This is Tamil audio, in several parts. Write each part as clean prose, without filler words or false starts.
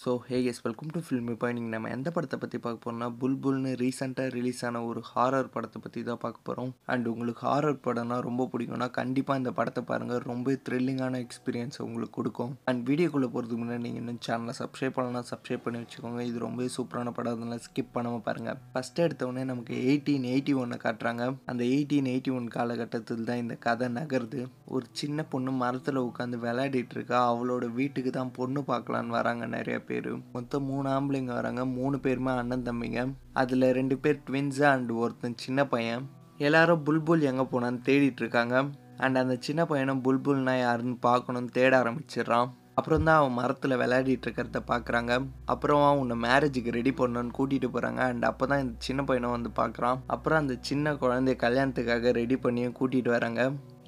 So hey guys welcome to film pointing नाम एंड पड़ता पत्ती पार्क पोना बुलबुलने रीसेंटा रिलीज़ आना और हॉरर पड़ता पत्ती दा पार्क पोरोम एंड उंगलुक्कु हॉरर पड़ना रोम्ब पिडिकुमना कंडिप्पा इंद पड़ता पारुंगा रोम्ब थ्रिलिंगाना एक्सपीरियंस उंगलुक्कु कोडुक्कुम एंड वीडियोக்குள்ள போறதுக்கு முன்னாடி நீங்க நம்ம சேனலை சப்ஸ்கிரைப் பண்ணலனா சப்ஸ்கிரைப் பண்ணி வெச்சுக்கோங்க இது ரொம்பவே சூப்பரான படம் அதனால ஸ்கிப் பண்ணாம பாருங்க ஃபர்ஸ்ட் எடுத்தவனே நமக்கு 1881 காட்றாங்க அந்த 1881 கால கட்டத்துல தான் இந்த கதை நகருது ஒரு சின்ன பொண்ணு மரத்துல உட்கார்ந்து விளையாடிட்டு இருக்கா அவளோட வீட்டுக்கு தான் பொண்ணு பார்க்கலாம்னு வராங்க நிறைய மொத்தம் 3 ஆம்பளைங்க வராங்க 3 பேருமே அண்ணன் தம்பிங்க அதுல 2 பேர் ட்வின்ஸ் அண்ட் ஒருத்தன் சின்ன பையன் எல்லாரும் புல்புல் எங்க போனான்னு தேடிட்டு இருக்காங்க அண்ட் அந்த சின்ன பையனும் புல்புல்னா யாருன்னு பார்க்கணும் தேட ஆரம்பிச்சிரான் அப்புறம் தான் அவன் மரத்துல விளையாடிட்டு இருக்கறத பார்க்கறாங்க அப்புறம் அவன மேரேஜ்க்கு ரெடி பண்ணனும்னு கூட்டிட்டு போறாங்க அண்ட் அப்பதான் இந்த சின்ன பையனும் வந்து பார்க்கறான் அப்புறம் அந்த சின்ன குழந்தை கல்யாணத்துக்காக ரெடி பண்ணியே கூட்டிட்டு வராங்க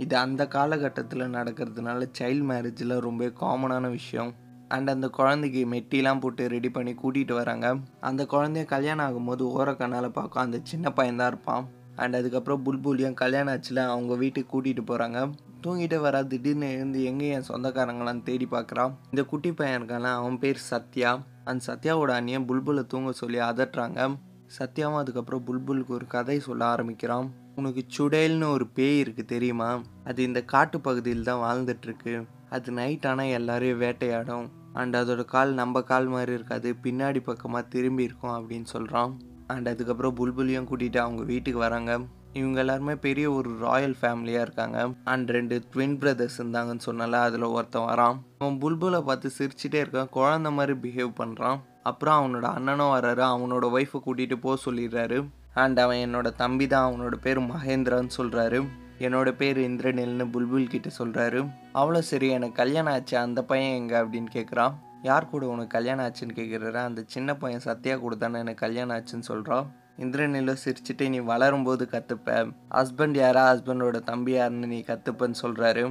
இது அந்த கால கட்டத்துல நடக்கிறதுனால சைல்ட் மேரேஜ்ல ரொம்ப காமனான விஷயம் अंड अंद कोळंदैक्कु मेट्टिलाम पोट्टु रेडी पण्णि कूट्टिट्टु वरांग अंद कोळंदै कल्याणम आगुम्पोदु ओर कण्णाल पाक्कुम अंद चिन्न पैयन तान इरुप्पान अंड अदुक्कप्पறம் புல்புலியும் கல்யாணம் ஆச்சுல அவங்க வீட்டுக்கு கூட்டிட்டு போறாங்க தூங்கிட்டே வரா திடீர்னு எழுந்து எங்கேயும் சொந்தக்காரங்களாம் தேடி பார்க்கறான் இந்த குட்டி பையன் இருக்கானே அவன் பேர் சத்யா அந்த சத்யாவோட அண்ணியை புல்புல தூங்க சொல்லி அதட்டறாங்க சத்யாவும் அதுக்கப்புறம் புல்புலுக்கு ஒரு கதை சொல்ல ஆரம்பிக்கிறான் உனக்கு சுடேல்னு ஒரு பேய் இருக்கு தெரியுமா அது இந்த காட்டு பகுதியில் தான் வாழ்ந்துட்டு இருக்கு அது நைட் ஆனா எல்லாரையும் வேட்டையாடும் அண்ட் அதோட கால் நம்ம கால் மாதிரி இருக்காது பின்னாடி பக்கமாக திரும்பி இருக்கும் அப்படின்னு சொல்கிறான் அண்ட் அதுக்கப்புறம் புல்புலியும் கூட்டிகிட்டு அவங்க வீட்டுக்கு வராங்க இவங்க எல்லாருமே பெரிய ஒரு ராயல் ஃபேமிலியாக இருக்காங்க அண்ட் 2 ட்வின் பிரதர்ஸ் இருந்தாங்கன்னு சொன்னால அதில் ஒருத்தன் வரான் அவன் புல்புலை பார்த்து சிரிச்சுட்டே இருக்கான் குழந்தை மாதிரி பிஹேவ் பண்ணுறான் அப்புறம் அவனோட அண்ணனும் வராரு அவனோட ஒய்ஃபை கூட்டிகிட்டு போக சொல்லிடுறாரு அண்ட் அவன் என்னோட தம்பி தான் அவனோட பேர் மகேந்திரான்னு சொல்கிறாரு என்னோட பேர் இந்திரனில்னு புல்புல் கிட்ட சொல்கிறாரு அவ்வளோ சரி எனக்கு கல்யாணம் ஆச்சு அந்த பையன் எங்கே அப்படின்னு கேட்குறான் யார் கூட உனக்கு கல்யாணம் ஆச்சுன்னு கேட்குறாரு அந்த சின்ன பையன் சத்யா கூட தானே எனக்கு கல்யாணம் ஆச்சுன்னு சொல்கிறான் இந்திரனிலோ சிரிச்சுட்டு நீ வளரும்போது கற்றுப்ப ஹஸ்பண்ட் யாரா ஹஸ்பண்டோட தம்பி யாருன்னு நீ கற்றுப்பன்னு சொல்கிறாரு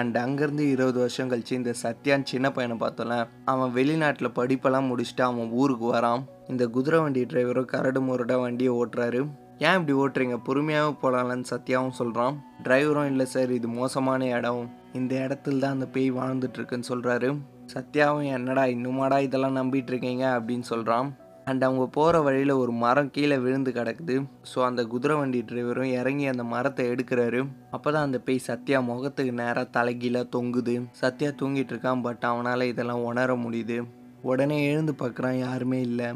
அண்ட் அங்கேருந்து 20 வருஷம் கழிச்சு இந்த சத்யான்னு சின்ன பையனை பார்த்தோம்ல அவன் வெளிநாட்டில் படிப்பெல்லாம் முடிச்சுட்டு அவன் ஊருக்கு வரான் இந்த குதிரை வண்டி டிரைவரும் கரடு முரடாக வண்டியை ஓட்டுறாரு ஏன் இப்படி ஓட்டுறீங்க பொறுமையாக போகலான்னு சத்யாவும் சொல்கிறான் டிரைவரும் இல்லை சார் இது மோசமான இடம் இந்த இடத்துல தான் அந்த பேய் வாழ்ந்துட்டுருக்குன்னு சொல்கிறாரு சத்யாவும் என்னடா இன்னுமாடா இதெல்லாம் நம்பிட்டுருக்கீங்க அப்படின்னு சொல்கிறான் அண்ட் அவங்க போகிற வழியில் ஒரு மரம் கீழே விழுந்து கிடக்குது ஸோ அந்த குதிரை வண்டி டிரைவரும் இறங்கி அந்த மரத்தை எடுக்கிறாரு அப்போ தான் அந்த பேய் சத்யா முகத்துக்கு நேராக தலைகீழாக தொங்குது சத்யா தூங்கிட்டு இருக்கான் பட் அவனால் இதெல்லாம் உணர முடியுது உடனே எழுந்து பார்க்குறான் யாருமே இல்லை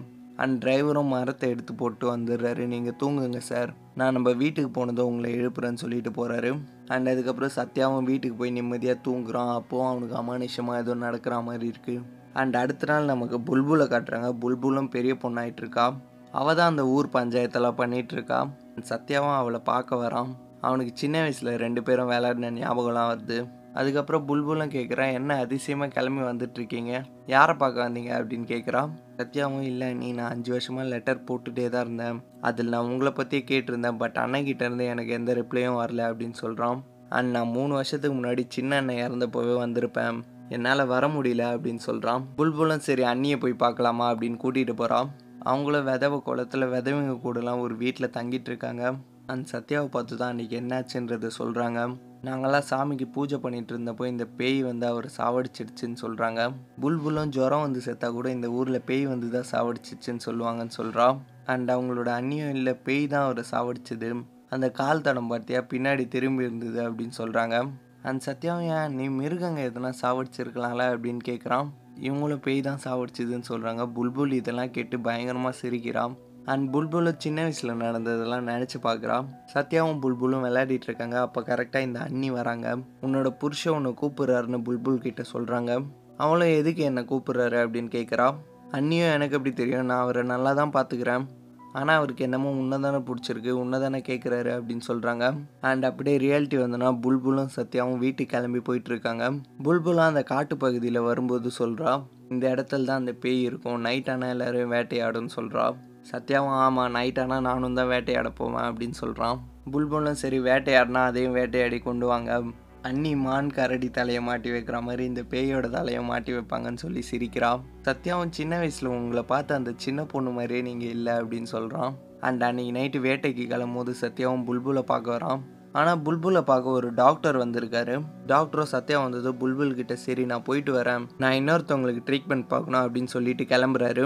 அண்ட் டிரைவரும் மரத்தை எடுத்து போட்டு வந்துடுறாரு நீங்கள் தூங்குங்க சார் நான் நம்ம வீட்டுக்கு போனதும் உங்களை எழுப்புறேன்னு சொல்லிட்டு போகிறாரு அண்ட் அதுக்கப்புறம் சத்யாவும் வீட்டுக்கு போய் நிம்மதியாக தூங்குறான் அப்போது அவனுக்கு அமானுஷமாக ஏதோ நடக்கிற மாதிரி இருக்குது அண்ட் அடுத்த நாள் நமக்கு புல்புலை காட்டுறாங்க புல்புலும் பெரிய பொண்ணாகிட்டு இருக்கா அவள் தான் அந்த ஊர் பஞ்சாயத்தெல்லாம் பண்ணிகிட்ருக்கா சத்யாவும் அவளை பார்க்க வரான் அவனுக்கு சின்ன வயசில் 2 பேரும் விளையாடின ஞாபகம்லாம் வருது அதுக்கப்புறம் புல்புலும் கேட்குறான் என்ன அதிசயமாக கிளம்பி வந்துட்டுருக்கீங்க யாரை பார்க்க வந்தீங்க அப்படின்னு கேட்குறான் சத்யாவும் இல்லை நீ நான் 5 வருஷமாக லெட்டர் போட்டுகிட்டே தான் இருந்தேன் அதில் நான் உங்களை பற்றியே கேட்டிருந்தேன் பட் அண்ணன்கிட்டேருந்து எனக்கு எந்த ரிப்ளையும் வரல அப்படின்னு சொல்கிறான் அண்ட் நான் 3 வருஷத்துக்கு முன்னாடி சின்ன அண்ணன் இறந்தப்போவே வந்திருப்பேன் என்னால் வர முடியல அப்படின்னு சொல்கிறான் புல்புலும் சரி அண்ணியை போய் பார்க்கலாமா அப்படின்னு கூட்டிகிட்டு போகிறான் அவங்களும் விதவை குளத்தில் விதவைங்க கூடலாம் ஒரு வீட்டில் தங்கிட்டு இருக்காங்க அண்ட் சத்யாவை பார்த்து தான் அன்றைக்கி என்னாச்சுன்றதை சொல்கிறாங்க நாங்களாம் சாமிக்கு பூஜை பண்ணிகிட்டு இருந்தப்போ இந்த பேய் வந்து அவர் சாவடிச்சிடுச்சுன்னு சொல்கிறாங்க புல்புலும் ஜுரம் வந்து செத்தா கூட இந்த ஊரில் பேய் வந்து தான் சாவடிச்சிடுச்சுன்னு சொல்லுவாங்கன்னு சொல்கிறா அண்ட் அவங்களோட அண்ணியும் இல்லை பேய் தான் அவரை சாவடிச்சது அந்த கால் தடம் பார்த்தியா பின்னாடி திரும்பி இருந்தது அப்படின்னு சொல்கிறாங்க அண்ட் சத்யாவும் ஏன் நீ மிருகங்க எதனா சாவடிச்சிருக்கலாம்ல அப்படின்னு கேட்குறான் இவங்களும் பேய் தான் சாவடிச்சதுன்னு சொல்கிறாங்க புல்புல் இதெல்லாம் கேட்டு பயங்கரமாக சிரிக்கிறான் அண்ட் புல்புலும் சின்ன வயசில் நடந்ததெல்லாம் நினச்சி பார்க்குறான் சத்யாவும் புல்புலும் விளையாடிட்டு இருக்காங்க அப்போ கரெக்டாக இந்த அண்ணி வராங்க உன்னோட புருஷன் உன்னை கூப்பிட்றாருன்னு புல்புல் கிட்ட சொல்கிறாங்க அவளும் எதுக்கு என்னை கூப்பிட்றாரு அப்படின்னு கேட்குறா அண்ணியும் எனக்கு எப்படி தெரியும் நான் அவரை நல்லா தான் பார்த்துக்கிறேன் ஆனால் அவருக்கு என்னமோ உன்னை தானே பிடிச்சிருக்கு உன்னை தானே கேட்குறாரு அப்படின்னு சொல்கிறாங்க அண்ட் அப்படியே ரியாலிட்டி வந்தோன்னா புல்புலும் சத்யாவும் வீட்டுக்கு கிளம்பி போயிட்டுருக்காங்க புல்புலாம் அந்த காட்டு பகுதியில் வரும்போது சொல்கிறா இந்த இடத்துல தான் அந்த பேய் இருக்கும் நைட் ஆனால் எல்லோரும் வேட்டையாடுன்னு சொல்கிறா சத்யாவும் ஆமாம் நைட் ஆனால் நானும் தான் வேட்டையாட போவேன் அப்படின்னு சொல்கிறான் புல்புலும் சரி வேட்டையாடினா அதையும் வேட்டையாடி கொண்டு வாங்க அண்ணி மான் கரடி தலையை மாட்டி வைக்கிற மாதிரி இந்த பேயோட தலையை மாட்டி வைப்பாங்கன்னு சொல்லி சிரிக்கிறான் சத்யாவும் சின்ன வயசில் உங்களை பார்த்து அந்த சின்ன பொண்ணு மாதிரியே நீங்கள் இல்லை அப்படின்னு சொல்கிறான் அண்ட் அன்றைக்கி நைட்டு வேட்டைக்கு கிளம்பும் போது சத்யாவும் புல்புலை பார்க்க வரான் आना बुलबुल पाक और डॉक्टर वंदिरुक्कारु डॉक्टर सत्या वंददु बुलबुल किट्ट सरी ना पोयिट्टु वरेन ना इन्नोरुत्तवंगलुक्कु ट्रीटमेंट पाकणुम अप्पडिनु सोल्लिट्टु किளம்புறாரு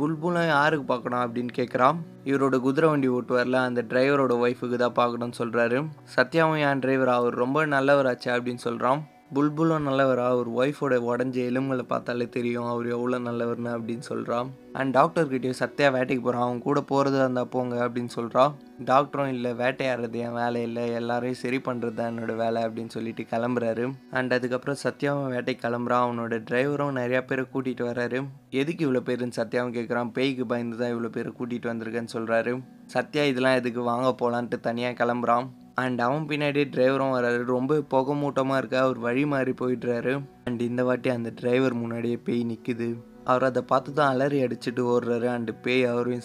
बुलबुल यारुक्कु पाकणुम अप्पडिनु केक्करा इवरोड कुदिरै वंडी ओट्टुवारला अंद ड्राइवरोड वाइफुक्कु दा पाकणुम सोल्रारु सत्यावुम यान ड्राइवर आवर रोम्ब नल्लवराच्चु अप्पडिनु सोल्रान बुलबुल नल्लवरा और वाइफोड उडंज एलुंगल पाताले तेरियुम अवर एव्वलो नल्लवरनु अप्पडिनु सोल्रान अंड डॉक्टर किट्टे सत्या वेट्टैक्कु पोरान कूड पोरदु अंदा पोंगा अप्पडिनु सोल्रान डॉक्टर इल्ल वेट्टैयारदु एन वेलै इल्ल एल्लारेयुम सरी पண்றது என்னோட வேலை அப்படினு சொல்லிட்டு கிளம்பறாரு அண்ட் அதுக்கு அப்புறம் சத்யாவும் வேட்டைக்கு கிளம்பறா அவனோட டிரைவரும் நிறைய பேரை கூட்டிட்டு வராரு எதுக்கு இவ்ளோ பேருன்னு சத்யாவும் கேக்குறான் பேய்க்கு பயந்து தான் இவ்ளோ பேரை கூட்டிட்டு வந்திருக்கேன்னு சொல்றாரு சத்யா இதெல்லாம் எதுக்கு வாங்க போலாம்னு தனியா கிளம்பறான் அண்ட் அவன் பின்னாடி டிரைவரும் வராரு ரொம்ப புகை மூட்டமா இருக்கா ஒரு வழி மாறி போயிடுறாரு அண்ட் இந்த வாட்டி அந்த டிரைவர் முன்னாடியே பேய் நிக்குது और पाता अलरी अड़चिटे ओडर अंड पे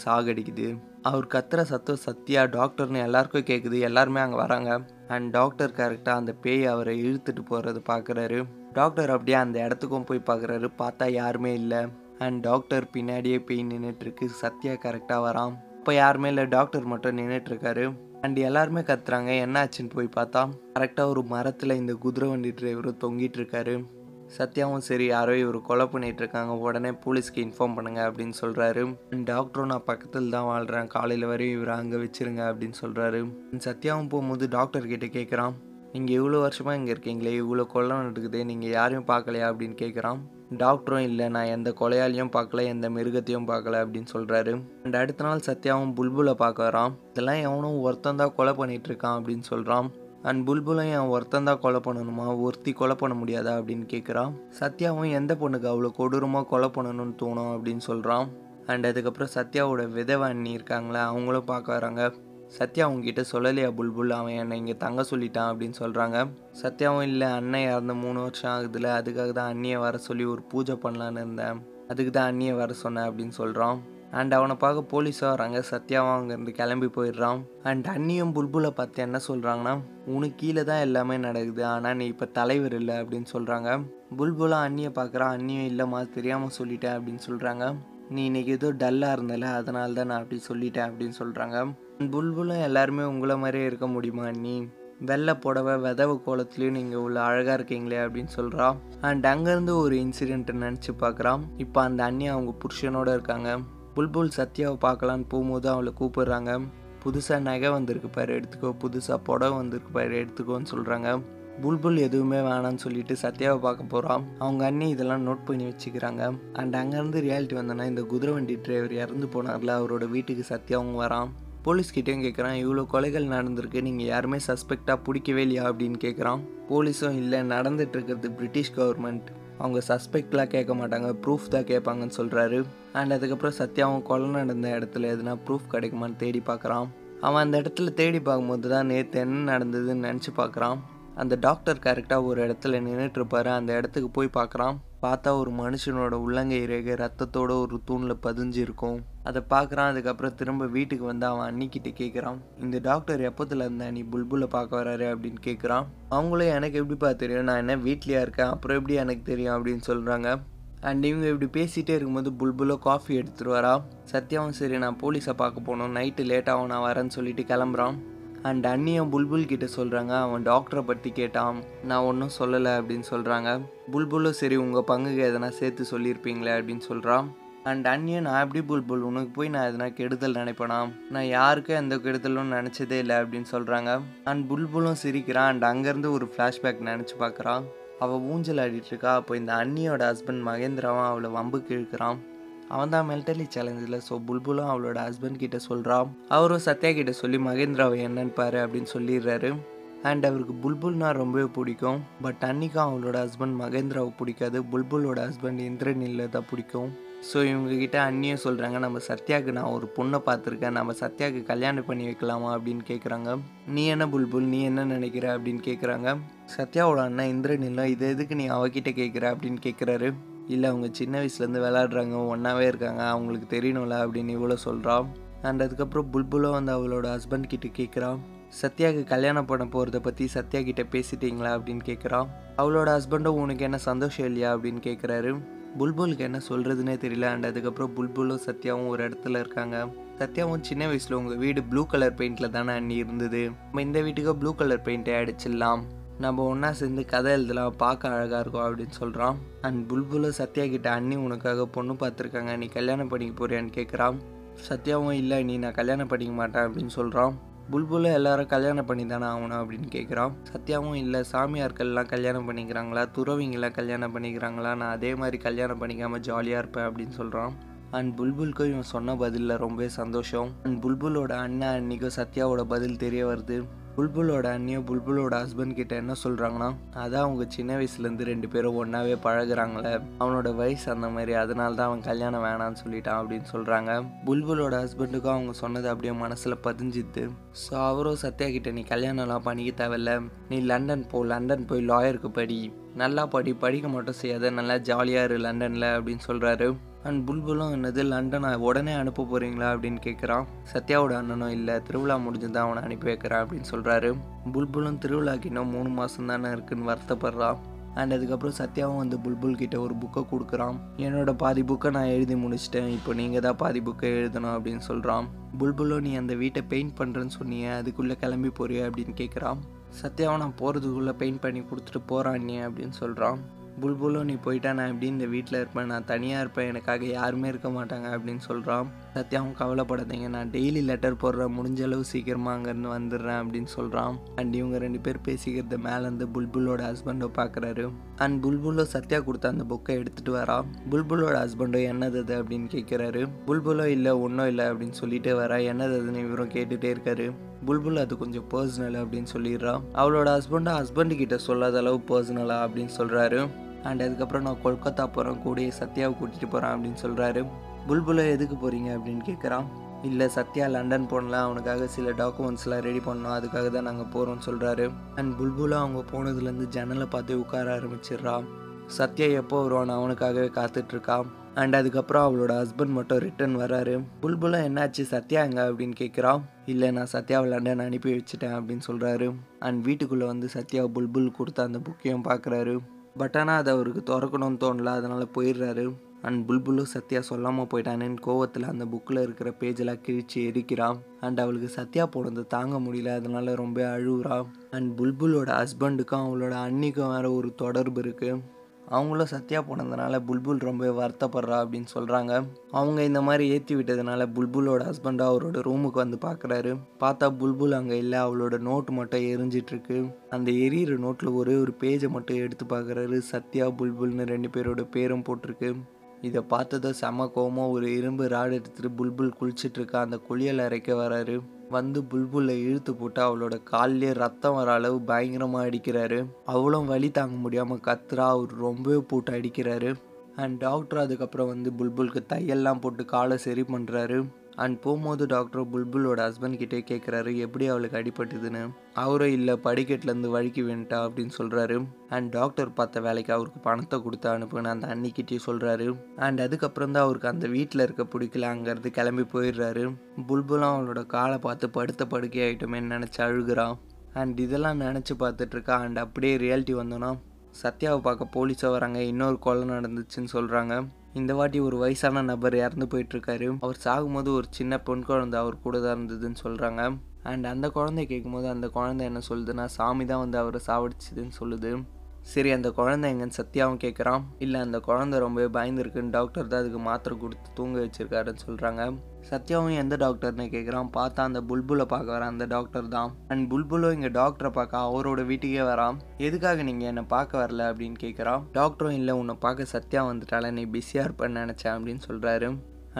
सागड़े और कत्र सत्व सत्या डॉक्टर ने एल्लारुक्कुम केक्कुदु एल्लारुमे अंगे वरांगा अंड डॉक्टर करेक्टा अंद पेय अवरै इळुत्तुट्टु पोरदु पार्क्करारु डॉक्टर अप्पडिये अंद इडत्तुक्कुम पोई पार्क्करारु पाता यारुमे इल्ल अंड डॉक्टर पिनाडिये पेय निन्नुट्टु इरुक्कु सत्या करेक्टा वराम अप्प यारुमे इल्ल डॉक्टर मट्टुम निन्नुट्टु इरुक्कारु अंड एल्लारुमे कत्तरांगा एन्न आच्चुन्नु पोई पाता करेक्टा ओरु मरत्तुल इंद कुदिरै वंडी ड्राइवर तोंगिट्टु इरुक्कारु சத்யாவும் சரி யாரோ இவர் கொலை பண்ணிட்டு இருக்காங்க உடனே போலீஸ்க்கு இன்ஃபார்ம் பண்ணுங்க அப்படின்னு சொல்றாரு டாக்டரும் நான் பக்கத்துல தான் வாழ்றேன் காலையில வரையும் இவரை அங்க வச்சிருங்க அப்படின்னு சொல்றாரு சத்யாவும் போகும்போது டாக்டர் கிட்ட கேக்குறான் நீங்க இவ்ளோ வருஷமா இங்க இருக்கீங்களே இவ்ளோ கொலை நடக்குதே நீங்க யாரையும் பார்க்கலையா அப்படின்னு கேக்குறான் டாக்டரும் இல்லை நான் எந்த கொலையாலையும் பார்க்கல எந்த மிருகத்தையும் பார்க்கல அப்படின்னு சொல்கிறாரு அண்ட் அடுத்த நாள் சத்யாவும் புல்புலை பார்க்குறான் இதெல்லாம் எவனும் ஒருத்தன் தான் கொலை பண்ணிட்டு இருக்கான் அப்படின்னு சொல்கிறான் அண்ட் புல்புலையும் அவன் ஒருத்தந்தா கொலை பண்ணணுமா ஒருத்தி கொலை பண்ண முடியாதா அப்படின்னு கேட்குறான் சத்யாவும் எந்த பொண்ணுக்கு அவ்வளோ கொடூரமாக கொலை பண்ணணும்னு தோணும் அப்படின்னு சொல்கிறான் அண்ட் அதுக்கப்புறம் சத்யாவோட விதவை அண்ணி இருக்காங்களே அவங்களும் பார்க்க வராங்க சத்யா அவங்ககிட்ட சொல்லலையா புல்புல் அவன் என்னை இங்கே தங்க சொல்லிட்டான் அப்படின்னு சொல்கிறாங்க சத்யாவும் இல்லை அண்ணன் இறந்து 3 வருஷம் ஆகுதுல அதுக்காக தான் அண்ணியை வர சொல்லி ஒரு பூஜை பண்ணலான்னு இருந்தேன் அதுக்கு தான் அண்ணியை வர சொன்னேன் அப்படின்னு சொல்கிறான் அண்ட் அவனை பார்க்க போலீஸாக வராங்க சத்யாவும் அங்கேருந்து கிளம்பி போயிடுறான் அண்ட் அண்ணியும் புல்புலை பார்த்து என்ன சொல்கிறாங்கன்னா உனக்கு கீழே தான் எல்லாமே நடக்குது ஆனால் நீ இப்போ தலைவர் இல்லை அப்படின்னு சொல்கிறாங்க புல்புலாக அண்ணியை பார்க்குறா அண்ணியும் இல்லைம்மா தெரியாமல் சொல்லிட்டேன் அப்படின்னு சொல்கிறாங்க நீ இன்றைக்கி ஏதோ டல்லாக இருந்தல அதனால தான் நான் அப்படி சொல்லிட்டேன் அப்படின்னு சொல்கிறாங்க புல்புலும் எல்லாருமே உங்களை மாதிரியே இருக்க முடியுமா அண்ணி வெள்ளை புடவை விதவை கோலத்துலேயும் நீங்கள் உள்ள அழகாக இருக்கீங்களே அப்படின்னு சொல்கிறா அண்ட் அங்கேருந்து ஒரு இன்சிடெண்ட்டை நினச்சி பார்க்குறான் இப்போ அந்த அண்ணி அவங்க புருஷனோடு இருக்காங்க புல்புல் சத்யாவை பார்க்கலான்னு போகும்போது அவளை கூப்பிடுறாங்க புதுசாக நகை வந்திருக்கு பாரு எடுத்துக்கோ புதுசாக புடவை வந்திருக்கு பாரு எடுத்துக்கோன்னு சொல்கிறாங்க புல்புல் எதுவுமே வேணான்னு சொல்லிட்டு சத்யாவை பார்க்க போகிறான் அவங்க அண்ணி இதெல்லாம் நோட் பண்ணி வச்சுக்கிறாங்க அண்ட் அங்கேருந்து ரியாலிட்டி வந்தோன்னா இந்த குதிரை வண்டி டிரைவர் இறந்து போனார்ல அவரோட வீட்டுக்கு சத்யாவும் வரான் போலீஸ்கிட்டையும் கேட்குறான் இவ்வளோ கொலைகள் நடந்திருக்கு நீங்கள் யாருமே சஸ்பெக்டாக பிடிக்கவே இல்லையா அப்படின்னு கேட்குறான் போலீஸும் இல்லை நடந்துகிட்ருக்கிறது பிரிட்டிஷ் கவர்மெண்ட் அவங்க சஸ்பெக்ட்லாம் கேட்க மாட்டாங்க ப்ரூஃப் தான் கேட்பாங்கன்னு சொல்கிறாரு அண்ட் அதுக்கப்புறம் சத்யாவும் கொலை நடந்த இடத்துல எதுனா ப்ரூஃப் கிடைக்குமான்னு தேடி பார்க்குறான் அவன் அந்த இடத்துல தேடி பார்க்கும்போது தான் நேற்று என்ன நடந்ததுன்னு நினச்சி பார்க்குறான் அந்த டாக்டர் கரெக்டாக ஒரு இடத்துல நின்றுட்டுருப்பாரு அந்த இடத்துக்கு போய் பார்க்குறான் பார்த்தா ஒரு மனுஷனோட உள்ளங்கை இறகு ரத்தத்தோட ஒரு தூணில் பதிஞ்சிருக்கும் அதை பார்க்குறான் அதுக்கப்புறம் திரும்ப வீட்டுக்கு வந்து அவன் அண்ணிக்கிட்ட கேட்குறான் இந்த டாக்டர் எப்போத்துல இருந்தா நீ புல்புலை பார்க்க வராரு அப்படின்னு கேட்குறான் அவங்களும் எனக்கு எப்படிப்பா தெரியும் நான் என்ன வீட்லையா இருக்கேன் அப்புறம் எப்படி எனக்கு தெரியும் அப்படின்னு சொல்கிறாங்க அண்ட் இவங்க இப்படி பேசிகிட்டே இருக்கும்போது புல்புலோ காஃபி எடுத்துகிட்டு வரா சத்யாவும் சரி நான் போலீஸை பார்க்க போனோம் நைட்டு லேட்டாகவும் நான் வரேன்னு சொல்லிட்டு கிளம்புறான் அண்ட் அண்ணியும் புல்புல் கிட்டே சொல்கிறாங்க அவன் டாக்டரை பற்றி கேட்டான் நான் ஒன்றும் சொல்லலை அப்படின்னு சொல்கிறாங்க புல்புலும் சரி உங்கள் பங்குக்கு எதனா சேர்த்து சொல்லியிருப்பீங்களே அப்படின்னு சொல்கிறான் அண்ட் அண்ணியும் நான் எப்படி புல்புல் உனக்கு போய் நான் எதனா கெடுதல் நினைப்பேனா நான் யாருக்கும் எந்த கெடுதலும் நினச்சதே இல்லை அப்படின்னு சொல்கிறாங்க அண்ட் புல்புலும் சிரிக்கிறான் அண்ட் அங்கேருந்து ஒரு ஃப்ளாஷ்பேக் நினச்சி பார்க்குறான் அவள் ஊஞ்சல் ஆடிட்டுருக்கா அப்போ இந்த அண்ணியோட ஹஸ்பண்ட் மகேந்திராவும் அவளை வம்புக்கு இழுக்கிறான் அவன் தான் மிலிட்டரி சேலஞ்சில் ஸோ புல்புலும் அவளோட ஹஸ்பண்ட் கிட்டே சொல்கிறான் அவரும் சத்யா கிட்டே சொல்லி மகேந்திராவை என்னன்னு பாரு அப்படின்னு சொல்லிடுறாரு அண்ட் அவருக்கு புல்புல்னா ரொம்பவே பிடிக்கும் பட் அன்னிக்கும் அவளோட ஹஸ்பண்ட் மகேந்திராவை பிடிக்காது புல்புலோட ஹஸ்பண்ட் இந்திரனில் தான் பிடிக்கும் ஸோ இவங்ககிட்ட அண்ணியும் சொல்கிறாங்க நம்ம சத்யாவுக்கு நான் ஒரு பொண்ணை பார்த்துருக்கேன் நம்ம சத்யாவுக்கு கல்யாணம் பண்ணி வைக்கலாமா அப்படின்னு கேட்குறாங்க நீ என்ன புல்புல் நீ என்ன நினைக்கிற அப்படின்னு கேட்குறாங்க சத்யாவோட அண்ணன் இந்திரனில் இது எதுக்கு நீ அவகிட்ட கேட்குற அப்படின்னு கேட்குறாரு இல்லை அவங்க சின்ன வயசுலேருந்து விளையாடுறாங்க ஒன்றாவே இருக்காங்க அவங்களுக்கு தெரியணும்ல அப்படின்னு இவ்வளோ சொல்கிறான் அண்ட் அதுக்கப்புறம் புல்புலும் வந்து அவளோட ஹஸ்பண்ட் கிட்டே கேட்குறான் சத்யாவுக்கு கல்யாணம் பண்ண போகிறத பற்றி சத்யா கிட்டே பேசிட்டீங்களா அப்படின்னு கேட்குறான் அவளோட ஹஸ்பண்டும் உனக்கு என்ன சந்தோஷம் இல்லையா அப்படின்னு கேட்குறாரு புல்புலுக்கு என்ன சொல்கிறதுனே தெரியல. அண்ட் அதுக்கப்புறம் புல்புலும் சத்யாவும் ஒரு இடத்துல இருக்காங்க. சத்யாவும் சின்ன வயசில் உங்கள் வீடு ப்ளூ கலர் பெயிண்டில் தானே அண்ணி இருந்தது, நம்ம இந்த வீட்டுக்கு ப்ளூ கலர் பெயிண்ட்டை அடிச்சிடலாம், நம்ம ஒன்றா சேர்ந்து கதை எழுதலாம், பார்க்க அழகாக இருக்கும் அப்படின்னு சொல்கிறான். அண்ட் புல்புலும் சத்யா கிட்ட அண்ணி உனக்காக பொண்ணு பார்த்துருக்காங்க, நீ கல்யாணம் பண்ணிக்க போறியான்னு கேட்குறான். சத்யாவும் இல்லை நீ நான் கல்யாணம் பண்ணிக்க மாட்டேன் அப்படின்னு சொல்கிறான். புல்புலும் எல்லாரும் கல்யாணம் பண்ணி தானே ஆகணும் அப்படின்னு கேட்குறான். சத்யாவும் இல்லை சாமியார்கள்லாம் கல்யாணம் பண்ணிக்கிறாங்களா, துறவிங்களாம் கல்யாணம் பண்ணிக்கிறாங்களா, நான் அதே மாதிரி கல்யாணம் பண்ணிக்காமல் ஜாலியாக இருப்பேன் அப்படின்னு சொல்கிறான். அண்ட் புல்புலுக்கும் இவன் சொன்ன பதிலில் ரொம்பவே சந்தோஷம். அண்ட் புல்புலோட அண்ணன் அன்னிக்கும் சத்யாவோட பதில் தெரிய வருது. புல்புலோட அண்ணியும் புல்புலோட ஹஸ்பண்ட் கிட்ட என்ன சொல்கிறாங்கன்னா, அதான் அவங்க சின்ன வயசுலேருந்து ரெண்டு பேரும் ஒன்றாவே பழகுறாங்களே, அவனோட வயசு அந்த மாதிரி, அதனால தான் அவன் கல்யாணம் வேணான்னு சொல்லிட்டான் அப்படின்னு சொல்கிறாங்க. புல்புலோட ஹஸ்பண்டுக்கும் அவங்க சொன்னது அப்படியே மனசில் பதிஞ்சித்து. ஸோ அவரும் சத்யா கிட்ட நீ கல்யாணம்லாம் பண்ணிக்க தேவையில்ல, நீ லண்டன் போய் லாயருக்கு படி, நல்லா படிக்க மட்டும் செய்யாத, நல்லா ஜாலியாக இரு லண்டனில் அப்படின்னு சொல்கிறாரு. அண்ட் புல்புலும் என்னது லண்டனை உடனே அனுப்ப போகிறீங்களா அப்படின்னு கேட்குறான். சத்யாவோட அண்ணனும் இல்லை திருவிழா முடிஞ்சுதான் அவனை அனுப்பி வைக்கிறான் அப்படின்னு சொல்கிறாரு. புல்புலும் திருவிழாக்கு இன்னும் 3 மாதம் தானே இருக்குன்னு வருத்தப்படுறான். அண்ட் அதுக்கப்புறம் சத்யாவும் வந்து புல்புல்கிட்ட ஒரு புக்கை கொடுக்குறான். என்னோட பாதி புக்கை நான் எழுதி முடிச்சிட்டேன், இப்போ நீங்கள் தான் பாதி புக்கை எழுதணும் அப்படின்னு சொல்கிறான். புல்புலும் நீ அந்த வீட்டை பெயிண்ட் பண்ணுறேன்னு சொன்னீங்க, அதுக்குள்ளே கிளம்பி போறியா அப்படின்னு கேட்குறான். சத்யாவை நான் போகிறதுக்குள்ளே பெயிண்ட் பண்ணி கொடுத்துட்டு போகிறான் நீ அப்படின்னு சொல்கிறான். புல்புலும் நீ போயிட்டா நான் எப்படி இந்த வீட்டில் இருப்பேன், நான் தனியாக இருப்பேன், எனக்காக யாருமே இருக்க மாட்டாங்க அப்படின்னு சொல்கிறான். சத்யாவும் கவலைப்படாதீங்க, நான் டெய்லி லெட்டர் போடுறேன், முடிஞ்ச அளவு சீக்கிரமாக அங்கேருந்து வந்துடுறேன் அப்படின்னு சொல்கிறான். அண்ட் இவங்க 2 பேர் பேசிக்கிறத மேலேருந்து புல்புலோட ஹஸ்பண்டோ பார்க்குறாரு. அண்ட் புல்புலோ சத்யா கொடுத்த அந்த புக்கை எடுத்துகிட்டு வரா. புல்புலோட ஹஸ்பண்டோ என்னது அது அப்படின்னு கேட்குறாரு. புல்புலோ இல்லை ஒன்றும் இல்லை அப்படின்னு சொல்லிட்டு வரா. என்னது அதுன்னு இவரும் கேட்டுகிட்டே இருக்காரு. புல்புல் அது கொஞ்சம் பர்சனல் அப்படின்னு சொல்லிடுறான். அவளோட ஹஸ்பண்டு கிட்ட சொல்லாத அளவு பர்சனலா அப்படின்னு சொல்கிறாரு. அண்ட் அதுக்கப்புறம் நான் கொல்கத்தா போகிறேன், கூடிய சத்யாவை கூட்டிகிட்டு போகிறேன் அப்படின்னு சொல்கிறாரு. புல்புலை எதுக்கு போகிறீங்க அப்படின்னு கேட்குறான். இல்லை சத்யா லண்டன் போனலாம், அவனுக்காக சில டாக்குமெண்ட்ஸ்லாம் ரெடி பண்ணோம், அதுக்காக தான் நாங்கள் போகிறோம்னு சொல்கிறாரு. அண்ட் புல்புலும் அவங்க போனதுலேருந்து ஜன்னலை பார்த்து உட்கார ஆரம்பிச்சிடுறான். சத்யா எப்போ வருவான் அவனுக்காகவே காத்துட்ருக்கான். அண்ட் அதுக்கப்புறம் அவளோட ஹஸ்பண்ட் மட்டும் ரிட்டன் வராரு. புல்புலும் என்னாச்சு சத்யாங்க அப்படின்னு கேட்குறான். இல்லை நான் சத்யாவை லண்டன் அனுப்பி வச்சுட்டேன் அப்படின்னு சொல்கிறாரு. அண்ட் வீட்டுக்குள்ளே வந்து சத்யா புல்புல் கொடுத்த அந்த புக்கையும் பார்க்குறாரு. பட் ஆனால் அது அவருக்கு திறக்கணும்னு தோணல, அதனால் போயிடுறாரு. அண்ட் புல்புலும் சத்யா சொல்லாமல் போயிட்டானேன்னு கோவத்தில் அந்த புக்கில் இருக்கிற பேஜெல்லாம் கிழிச்சு எரிக்கிறான். அண்ட் அவளுக்கு சத்யா போனது தாங்க முடியல, அதனால ரொம்ப அழுகுறான். அண்ட் புல்புலோட ஹஸ்பண்டுக்கும் அவளோட அன்னிக்கும் வேறு ஒரு தொடர்பு இருக்குது. அவங்களும் சத்யா போனதுனால புல்புல் ரொம்ப வருத்தப்படுறா அப்படின்னு சொல்கிறாங்க. அவங்க இந்த மாதிரி ஏற்றி விட்டதுனால புல்புலோட ஹஸ்பண்டா அவரோட ரூமுக்கு வந்து பார்க்குறாரு. பார்த்தா புல்புல் அங்கே இல்லை, அவளோட நோட்டு மட்டும் எரிஞ்சிட்ருக்கு. அந்த எரியிற நோட்டில் ஒரு பேஜை மட்டும் எடுத்து பார்க்குறாரு. சத்யா புல்புல்னு 2 பேரோட பேரும் போட்டிருக்கு. இதை பார்த்ததும் செம கோவமாக ஒரு இரும்பு ராடு எடுத்துகிட்டு புல்புல் குளிச்சிட்ருக்கா அந்த குளியல் அறைக்க வராரு. வந்து புல்புல்லை இழுத்து போட்டு அவளோட காலிலே ரத்தம் வர அளவு பயங்கரமாக அடிக்கிறாரு. அவளும் வலி தாங்க முடியாமல் கத்துறா, அவர் ரொம்பவே போட்டு அடிக்கிறாரு. அண்ட் டாக்டர் அதுக்கப்புறம் வந்து புல்புலுக்கு தையெல்லாம் போட்டு காலை சரி பண்ணுறாரு. அண்ட் போகும்போது டாக்டர் புல்புலோட ஹஸ்பண்ட்கிட்டே கேட்குறாரு எப்படி அவளுக்கு அடிபட்டுதுன்னு. அவரும் இல்லை படிக்கட்டிலேருந்து வழுக்கி விண்டா அப்படின்னு சொல்கிறாரு. அண்ட் டாக்டர் பார்த்த வேலைக்கு அவருக்கு பணத்தை கொடுத்து அனுப்புன்னு அந்த அன்னிக்கிட்டே சொல்கிறாரு. அண்ட் அதுக்கப்புறம் தான் அவருக்கு அந்த வீட்டில் இருக்க பிடிக்கல, அங்கேருந்து கிளம்பி போயிடுறாரு. புல்புலும் அவளோட காலை பார்த்து படுத்த படுக்கை ஆகிட்டோமேன்னு நினச்சி அழுகிறான். அண்ட் இதெல்லாம் நினச்சி பார்த்துட்ருக்கா. அண்ட் அப்படியே ரியாலிட்டி வந்தோன்னா சத்யாவை பார்க்க போலீஸாக வராங்க. இன்னொரு கொலை நடந்துச்சுன்னு சொல்கிறாங்க. இந்த வாட்டி ஒரு வயசான நபர் இறந்து போயிட்டுருக்காரு. அவர் சாகும்போது ஒரு சின்ன பெண் குழந்தை அவர் கூட தான் இருந்ததுன்னு சொல்கிறாங்க. அண்ட் அந்த குழந்தை கேட்கும்போது அந்த குழந்தை என்ன சொல்லுதுன்னா, சாமி தான் வந்து அவரை சாவடிச்சுதுன்னு சொல்லுது. சரி அந்த குழந்தை எங்கன்னு சத்யாவும் கேட்குறான். இல்லை அந்த குழந்தை ரொம்பவே பயந்துருக்குன்னு டாக்டர் தான் அதுக்கு மாத்திரை கொடுத்து தூங்க வச்சுருக்காருன்னு சொல்கிறாங்க. சத்யாவும் எந்த டாக்டர்னு கேட்குறான். பார்த்தா அந்த புல்புலை பார்க்க வரான் அந்த டாக்டர் தான். அண்ட் புல்புலும் இங்கே டாக்டரை பார்க்க அவரோட வீட்டுக்கே வரான். எதுக்காக நீங்கள் என்னை பார்க்க வரல அப்படின்னு கேட்குறான். டாக்டரும் இல்லை உன்னை பார்க்க சத்யா வந்துட்டால, நீ பிஸியாக இருப்பேன்னு நினச்சேன் அப்படின்னு சொல்கிறாரு.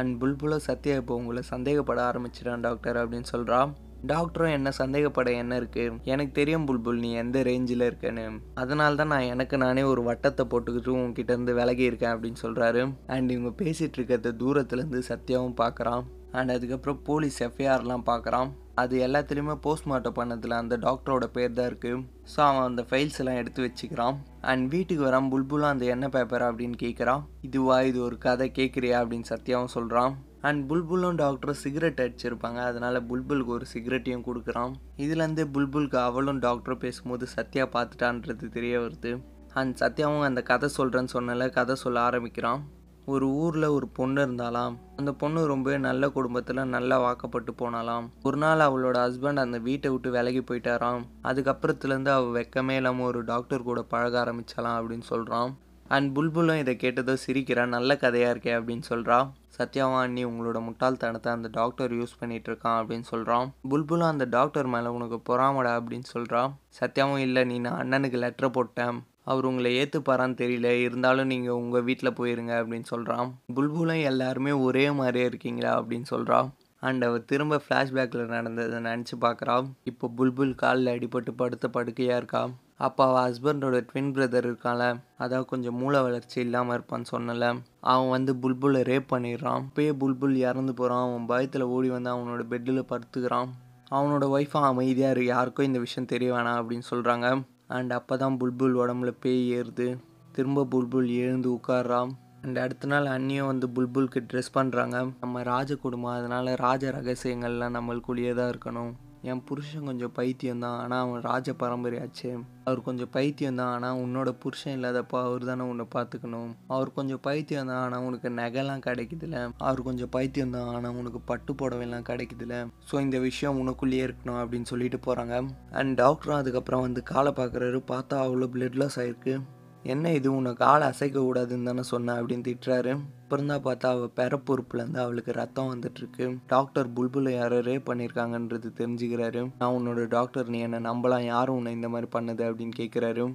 அண்ட் புல்புலும் சத்யா இப்போ உங்களை சந்தேகப்பட ஆரம்பிச்சிட்டான் டாக்டர் அப்படின்னு சொல்கிறான். டாக்டரும் என்ன சந்தேகப்பட என்ன இருக்குது, எனக்கு தெரியும் புல்புல் நீ எந்த ரேஞ்சில் இருக்கேன்னு, அதனால தான் நான் எனக்கு நானே ஒரு வட்டத்தை போட்டுக்கிட்டு உங்ககிட்ட இருந்து விலகி இருக்கேன் அப்படின்னு சொல்கிறாரு. அண்ட் இவங்க பேசிகிட்டு இருக்கிறத தூரத்துலேருந்து சத்யாவும் பார்க்குறான். அண்ட் அதுக்கப்புறம் போலீஸ் எஃப்ஐஆர்லாம் பார்க்குறான். அது எல்லாத்துலேயுமே போஸ்ட்மார்ட்டம் பண்ணதில் அந்த டாக்டரோட பேர் தான் இருக்குது. ஸோ அவன் அந்த ஃபைல்ஸ் எல்லாம் எடுத்து வச்சுக்கிறான். அண்ட் வீட்டுக்கு வரான். புல்புலும் அந்த என்ன பேப்பரா அப்படின்னு கேட்குறான். இது ஒரு கதை கேட்குறியா அப்படின்னு சத்யாவும் சொல்கிறான். அண்ட் புல்புலும் டாக்டரும் சிகரெட் அடிச்சிருப்பாங்க, அதனால் புல்புலுக்கு ஒரு சிகரெட்டையும் கொடுக்குறான். இதுலேருந்து புல்புலுக்கு அவளும் டாக்டரும் பேசும்போது சத்யா பார்த்துட்டான்றது தெரிய வருது. அந்த சத்யாவும் அந்த கதை சொல்கிறேன்னு சொன்னல கதை சொல்ல ஆரம்பிக்கிறான். ஒரு ஊரில் ஒரு பொண்ணு இருந்தாலாம். அந்த பொண்ணு ரொம்ப நல்ல குடும்பத்தில் நல்லா வாக்கப்பட்டு போனாலாம். ஒரு நாள் அவளோட ஹஸ்பண்ட் அந்த வீட்டை விட்டு விலகி போயிட்டாராம். அதுக்கப்புறத்துலேருந்து அவள் வெக்கமே இல்லாமல் ஒரு டாக்டர் கூட பழக ஆரம்பிச்சாலாம் அப்படின்னு சொல்கிறான். அண்ட் புல்புலும் இதை கேட்டதோ சிரிக்கிறா, நல்ல கதையாக இருக்கே அப்படின்னு சொல்கிறா. சத்யாவும் அண்ணி உங்களோட முட்டாள்தனத்தை அந்த டாக்டர் யூஸ் பண்ணிகிட்டு இருக்கான் அப்படின்னு சொல்கிறான். புல்புலும் அந்த டாக்டர் மேலே உனக்கு பொறாமடா அப்படின்னு சொல்கிறான். சத்யாவும் இல்லை, நீ நான் அண்ணனுக்கு லெட்டர் போட்டேன், அவர் உங்களை ஏற்றுப்பாரான்னு தெரியல, இருந்தாலும் நீங்கள் உங்கள் வீட்டில் போயிருங்க அப்படின்னு சொல்கிறான். புல்புலும் எல்லாருமே ஒரே மாதிரியே இருக்கீங்களா அப்படின்னு சொல்கிறான். அண்ட் அவர் திரும்ப ஃப்ளாஷ்பேக்கில் நடந்ததை நினச்சி பார்க்குறா. இப்போ புல்புல் காலில் அடிபட்டு படுத்த படுக்கையாக இருக்கா. அப்போ அவள் ஹஸ்பண்டோட ட்வின் பிரதர் இருக்கான்ல, அதான் கொஞ்சம் மூளை வளர்ச்சி இல்லாமல் இருப்பான்னு சொன்னல, அவன் வந்து புல்புலை ரேப் பண்ணிடுறான். இப்போயே புல்புல் இறந்து போகிறான். அவன் பயத்தில் ஓடி வந்து அவனோட பெட்டில் படுத்துக்கிறான். அவனோட ஒய்ஃபாக அமைதியாக இரு, யாருக்கும் இந்த விஷயம் தெரிய வேணாம் அப்படின்னு சொல்கிறாங்க. அண்ட் அப்போ தான் புல்புல் உடம்புல பேய் ஏறுது. திரும்ப புல்புல் எழுந்து உட்கார்றான். அண்ட் அடுத்த நாள் அண்ணியும் வந்து புல்புல்க்கு ட்ரெஸ் பண்ணுறாங்க. நம்ம ராஜ குடும்பம், அதனால் ராஜ ரகசியங்கள்லாம் நம்மளுக்குள்ளேயே தான் இருக்கணும். என் புருஷன் கொஞ்சம் பைத்தியம்தான், ஆனால் அவன் ராஜ பாரம்பரியாச்சு. அவர் கொஞ்சம் பைத்தியம்தான், ஆனால் உன்னோட புருஷன் இல்லாதப்போ அவர் தானே உன்னை பார்த்துக்கணும். அவர் கொஞ்சம் பைத்தியம்தான், ஆனால் உனக்கு நகைலாம் கிடைக்குதுல. அவர் கொஞ்சம் பைத்தியம்தான், ஆனால் உனக்கு பட்டு புடவைலாம் கிடைக்குதுல. ஸோ இந்த விஷயம் உனக்குள்ளேயே இருக்கணும் அப்படின்னு சொல்லிட்டு போகிறாங்க. அண்ட் டாக்டரும் அதுக்கப்புறம் வந்து காலை பார்க்குறாரு. பார்த்தா அவ்வளோ பிளட் லாஸ் ஆகிருக்கு. என்ன இது, உனக்கு ஆளை அசைக்கக்கூடாதுன்னு தானே சொன்னேன் அப்படின்னு திட்டுறாரு. அப்புறம் தான் பார்த்தா அவள் பெறப்பொறுப்புலேருந்து அவளுக்கு ரத்தம் வந்துட்டுருக்கு. டாக்டர் புல்புலை யாரோ ரேப் பண்ணியிருக்காங்கன்றது தெரிஞ்சுக்கிறாரு. நான் உன்னோட டாக்டர், நீ என்னை நம்பலாம், யாரும் உன்னை இந்த மாதிரி பண்ணுது அப்படின்னு கேட்குறாரு.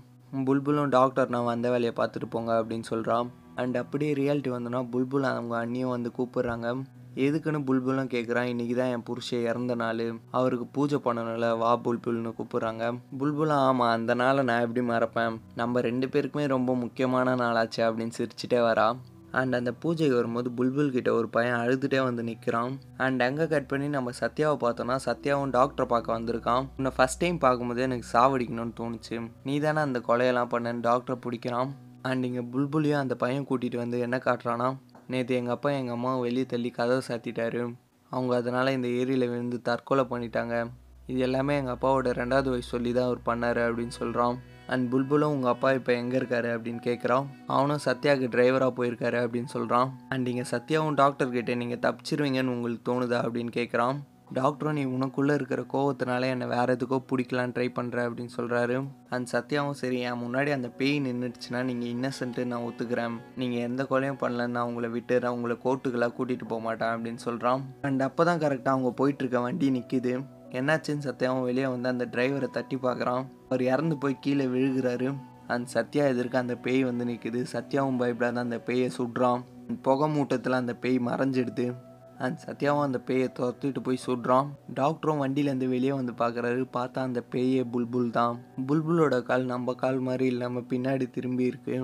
புல்புலும் டாக்டர் நான் வந்த வேலையை பார்த்துட்டு போங்க அப்படின்னு சொல்கிறான். அண்ட் அப்படியே ரியாலிட்டி வந்தோன்னா புல்புல் அவங்க அண்ணியும் வந்து கூப்பிட்றாங்க. எதுக்குன்னு புல்புலும் கேட்குறான். இன்றைக்கி தான் என் புருஷன் இறந்த நாள், அவருக்கு பூஜை பண்ணணும்ல, வா புல்புல்னு கூப்பிட்றாங்க. புல்புலும் ஆமாம், அந்த நாளை நான் எப்படி மறப்பேன், நம்ம ரெண்டு பேருக்குமே ரொம்ப முக்கியமான நாளாச்சு அப்படின்னு சிரிச்சுட்டே வரா. அண்ட் அந்த பூஜைக்கு வரும்போது புல்புல்கிட்ட ஒரு பையன் அழுதுகிட்டே வந்து நிற்கிறான். அண்ட் அங்கே கட் பண்ணி நம்ம சத்யாவை பார்த்தோன்னா சத்யாவும் டாக்டரை பார்க்க வந்திருக்கான். உன்னை ஃபஸ்ட் டைம் பார்க்கும்போதே எனக்கு சாவடிக்கணும்னு தோணுச்சு, நீ தானே அந்த கொலையெல்லாம் பண்ணேன்னு டாக்டரை பிடிக்கிறான். அண்ட் இங்கே புல்புலையும் அந்த பையன் கூட்டிகிட்டு வந்து என்ன காட்டுறானா, நேற்று எங்கள் அப்பா எங்கள் அம்மா வெளியே தள்ளி கதவை சாத்திட்டாரு, அவங்க அதனால் இந்த ஏரியில் விழுந்து தற்கொலை பண்ணிட்டாங்க, இது எல்லாமே எங்கள் அப்பாவோட 2வது வயசு சொல்லி தான் அவர் பண்ணார் அப்படின்னு சொல்கிறான். அண்ட் புல்புலும் உங்கள் அப்பா இப்போ எங்கே இருக்காரு அப்படின்னு கேட்குறான். அவனும் சத்யாவுக்கு டிரைவராக போயிருக்காரு அப்படின்னு சொல்கிறான். அண்ட் இங்கே சத்யாவும் டாக்டர்கிட்ட நீங்கள் தப்பிச்சிருவீங்கன்னு உங்களுக்கு தோணுதா அப்படின்னு கேட்குறான். டாக்டரும் நீ உனக்குள்ளே இருக்கிற கோவத்தினால என்னை வேறு எதுக்கோ பிடிக்கலான்னு ட்ரை பண்ணுற அப்படின்னு சொல்கிறாரு. அண்ட் சத்யாவும் சரி, என் முன்னாடி அந்த பேய் நின்றுச்சுன்னா நீங்கள் இன்னசென்ட்டு நான் ஒத்துக்கிறேன், நீங்கள் எந்த கொலையும் பண்ணலன்னு நான் உங்களை விட்டுறேன், உங்களை கோர்ட்டுக்கெல்லாம் கூட்டிகிட்டு போக மாட்டேன் அப்படின்னு சொல்கிறான். அண்ட் அப்போ தான் கரெக்டாக அவங்க போயிட்டுருக்க வண்டி நிற்கிது. என்னாச்சுன்னு சத்யாவும் வெளியே வந்து அந்த டிரைவரை தட்டி பார்க்குறான். அவர் இறந்து போய் கீழே விழுகிறாரு. அண்ட் சத்யா எதிர்க்க அந்த பேய் வந்து நிற்கிது. சத்யாவும் பயப்படாத அந்த பேயை சுடுறான். புகை மூட்டத்தில் அந்த பேய் மறைஞ்சிடுது. அண்ட் சத்யாவும் அந்த பேயை துரத்திட்டு போய் சுடுறான். டாக்டரும் வண்டியிலேருந்து வெளியே வந்து பார்க்குறாரு. பார்த்தா அந்த பேயே புல்புல் தான். புல்புலோட கால் நம்ம கால் மாதிரி இல்லாமல் பின்னாடி திரும்பி இருக்கு.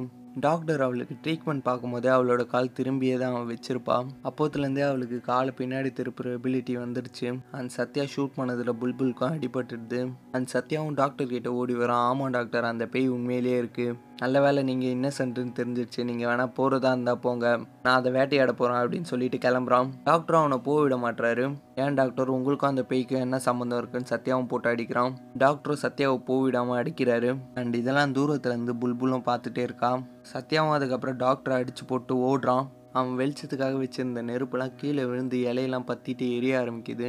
டாக்டர் அவளுக்கு ட்ரீட்மெண்ட் பார்க்கும்போதே அவளோட கால் திரும்பியே தான் அவன் வச்சிருப்பான். அப்போத்துலேருந்தே அவளுக்கு காலை பின்னாடி திருப்புற எபிலிட்டி வந்துடுச்சு. அண்ட் சத்யா ஷூட் பண்ணதில் புல்புல்க்கும் அடிபட்டுடுது. அண்ட் சத்யாவும் டாக்டர்கிட்ட ஓடி வரான். ஆமாம் டாக்டர், அந்த பேய் உண்மையிலே இருக்குது, நல்ல வேலை நீங்கள் இன்னசென்ட்னு தெரிஞ்சிடுச்சு, நீங்கள் வேணால் போகிறதா இருந்தால் போங்க, நான் அதை வேட்டையாட போகிறேன் அப்படின்னு சொல்லிட்டு கிளம்புறான். டாக்டரும் அவனை போவிட மாட்டுறாரு. ஏன் டாக்டர், உங்களுக்கும் அந்த பேய்க்கும் என்ன சம்மந்தம் இருக்குன்னு சத்யாவும் போட்டு அடிக்கிறான். டாக்டரும் சத்யாவை போவிடாமல் அடிக்கிறாரு. அண்ட் இதெல்லாம் தூரத்துலேருந்து புல்புலும் பார்த்துட்டே இருக்கான். சத்யாவும் அதுக்கப்புறம் டாக்டரை அடித்து போட்டு ஓடுறான். அவன் வெளிச்சத்துக்காக வச்சுருந்த நெருப்புலாம் கீழே விழுந்து இலையெல்லாம் பற்றிட்டு எரிய ஆரம்பிக்குது.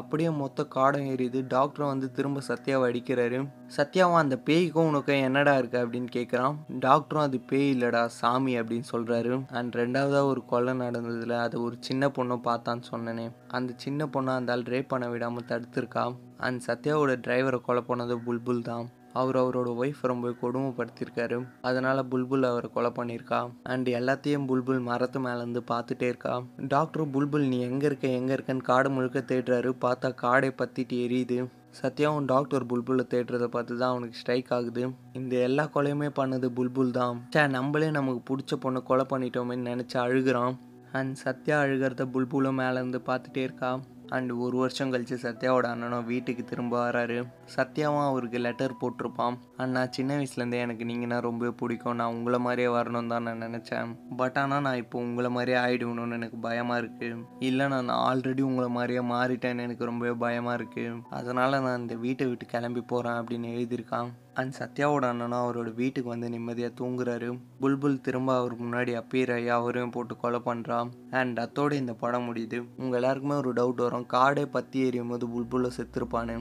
அப்படியே மொத்த காடம் ஏறிது. டாக்டரும் வந்து திரும்ப சத்யாவை அடிக்கிறாரு. சத்யாவும் அந்த பேய்க்கும் உனக்கும் என்னடா இருக்கு அப்படின்னு கேட்குறான். டாக்டரும் அது பேய் இல்லடா சாமி அப்படின்னு சொல்கிறாரு. அண்ட் 2வதாக ஒரு கொலை நடந்ததில் அதை ஒரு சின்ன பொண்ணை பார்த்தான்னு சொன்னேனே, அந்த சின்ன பொண்ணை அந்த ஆள் ரேப் பண்ண விடாமல் தடுத்துருக்கா. அண்ட் சத்யாவோட டிரைவரை கொலை பண்ணது புல்புல் தான். அவர் அவரோட ஒய்ஃப் ரொம்ப கொடுமைப்படுத்தியிருக்காரு, அதனால் புல்புல் அவரை கொலை பண்ணியிருக்கா. அண்ட் எல்லாத்தையும் புல்புல் மரத்து மேலேருந்து பார்த்துட்டே இருக்கா. டாக்டர் புல்புல் நீ எங்கே இருக்கன்னு காடு முழுக்க தேடுறாரு. பார்த்தா காடை பற்றிட்டு எரியுது. சத்யாவும் டாக்டர் புல்புலை தேடுறதை பார்த்து தான் அவனுக்கு ஸ்ட்ரைக் ஆகுது. இந்த எல்லா கொலையுமே பண்ணது புல்புல் தான். நம்மளே நமக்கு பிடிச்ச பொண்ணை கொலை பண்ணிட்டோமேன்னு நினச்சி அழுகிறான். அண்ட் சத்யா அழுகிறத புல்புலும் மேலேருந்து பார்த்துட்டே இருக்கா. அண்ட் ஒரு வருஷம் கழித்து சத்யாவோட அண்ணனும் வீட்டுக்கு திரும்ப வராரு. சத்யாவும் அவருக்கு லெட்டர் போட்டிருப்பான். அண்ணா, சின்ன வயசுலேருந்தே எனக்கு நீங்கன்னா ரொம்ப பிடிக்கும், நான் உங்களை மாதிரியே வரணும் தான் நான் நினச்சேன், பட் ஆனால் நான் இப்போ உங்களை மாதிரியே ஆகிடுவணும்னு எனக்கு பயமாக இருக்குது, இல்லை நான் ஆல்ரெடி உங்களை மாதிரியே மாறிட்டேன்னு எனக்கு ரொம்பவே பயமாக இருக்குது, அதனால் நான் இந்த வீட்டை விட்டு கிளம்பி போகிறேன் அப்படின்னு எழுதியிருக்கான். அண்ட் சத்யாவோட அண்ணனும் அவரோட வீட்டுக்கு வந்து நிம்மதியாக தூங்குறாரு. புல்புல் திரும்ப அவருக்கு முன்னாடி அப்பீர் ஐயா அவரையும் போட்டு கொலை பண்ணுறான். அண்ட் அத்தோடு இந்த படம் முடியுது. உங்கள் எல்லாருக்குமே ஒரு டவுட் வரும், காடே பற்றி எரியும் போது புல்புல்ல செத்துருப்பானு.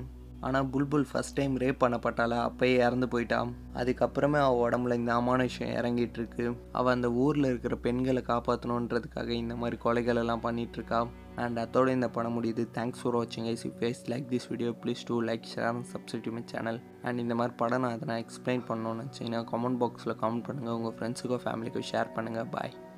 ஆனால் புல்புல் ஃபஸ்ட் டைம் ரேப் பண்ணப்பட்டால அப்போயே இறந்து போயிட்டான். அதுக்கப்புறமே அவள் உடம்புல இந்த அமான விஷயம் இறங்கிட்டுருக்கு. அவள் அந்த ஊரில் இருக்கிற பெண்களை காப்பாற்றணுன்றதுக்காக இந்த மாதிரி கொலைகள் எல்லாம் பண்ணிகிட்ருக்கா. அண்ட் அதோட இந்த படம் முடியுது. தேங்க்ஸ் ஃபார் வாட்சிங் guys. If you like this video please do like share and subscribe my channel. And இந்த மாதிரி படம் நான் அதை எக்ஸ்பிளைன் பண்ணணும்னு நினச்சிங்கன்னா கமெண்ட் பாக்ஸில் கமெண்ட் பண்ணுங்கள். உங்கள் ஃப்ரெண்ட்ஸுக்கும் ஃபேமிலிக்கும் ஷேர் பண்ணுங்கள். பாய்.